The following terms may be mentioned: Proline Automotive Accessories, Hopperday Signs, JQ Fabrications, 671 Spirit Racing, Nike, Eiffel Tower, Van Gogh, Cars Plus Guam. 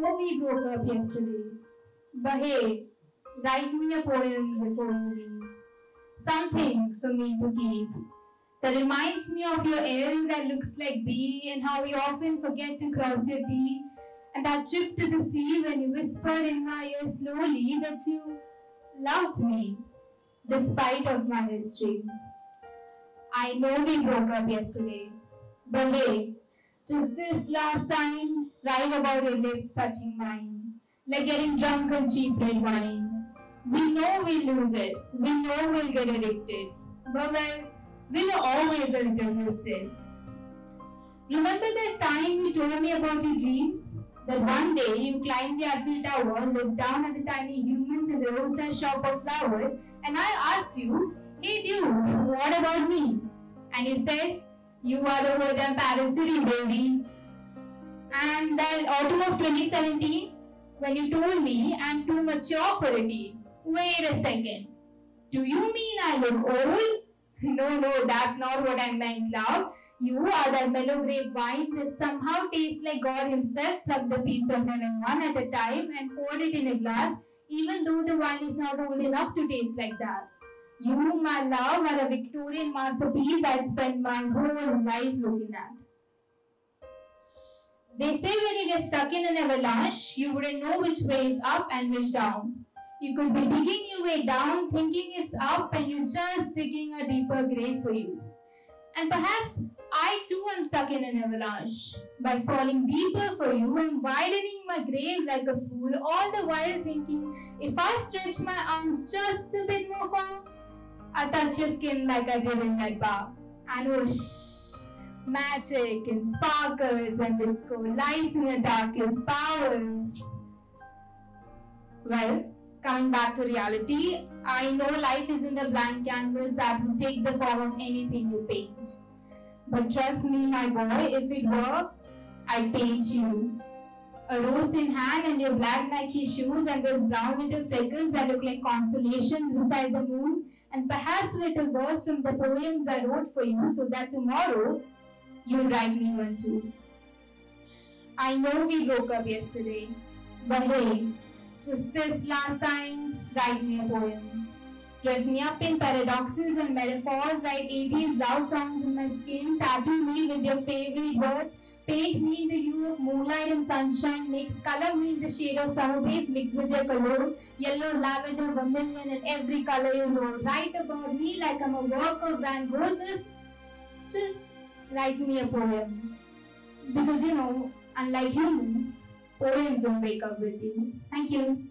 movie broke up yesterday. But hey, write me a poem before you leave. Something for me to keep. That reminds me of your L that looks like B, and how you often forget to cross your T, and that trip to the sea when you whisper in my ear slowly that you loved me, despite of my history. I know we broke up yesterday, but hey, just this last time, write about your lips touching mine, like getting drunk on cheap red wine. We know we'll lose it, we know we'll get addicted, but well, we'll always interested. Remember that time you told me about your dreams? That one day you climbed the Eiffel Tower, looked down at the tiny humans in the roadside shop of flowers, and I asked you, hey dude, what about me? And you said, you are the whole damn Paris city, baby. And that autumn of 2017, when you told me I'm too mature for a teen. Wait a second, do you mean I look old? No, that's not what I meant, love. You are that mellow grape wine that somehow tastes like God himself plucked a piece of lemon one at a time and poured it in a glass, even though the wine is not old enough to taste like that. You, my love, are a Victorian masterpiece I'd spend my whole life looking at. They say when you get stuck in an avalanche, you wouldn't know which way is up and which down. You could be digging your way down, thinking it's up, and you're just digging a deeper grave for you. And perhaps I too am stuck in an avalanche by falling deeper for you and widening my grave like a fool, all the while thinking if I stretch my arms just a bit more far, I'll touch your skin like I did in that bar. And whoosh, magic and sparkles and disco lights in the darkest powers. Well, coming back to reality, I know life isn't a blank canvas that will take the form of anything you paint. But trust me, my boy, if it were, I'd paint you. A rose in hand and your black Nike shoes and those brown little freckles that look like constellations beside the moon, and perhaps little words from the poems I wrote for you so that tomorrow you'll write me one too. I know we broke up yesterday, but hey, just this last time, write me a poem. Dress me up in paradoxes and metaphors, write 80s love songs in my skin, tattoo me with your favorite words, paint me in the hue of moonlight and sunshine, mix color me in the shade of summer breeze, mix with your cologne, yellow, lavender, vermilion, and every color you know. Write about me like I'm a work of Van Gogh. Just write me a poem. Because you know, unlike humans, poems don't break up with you. Thank you.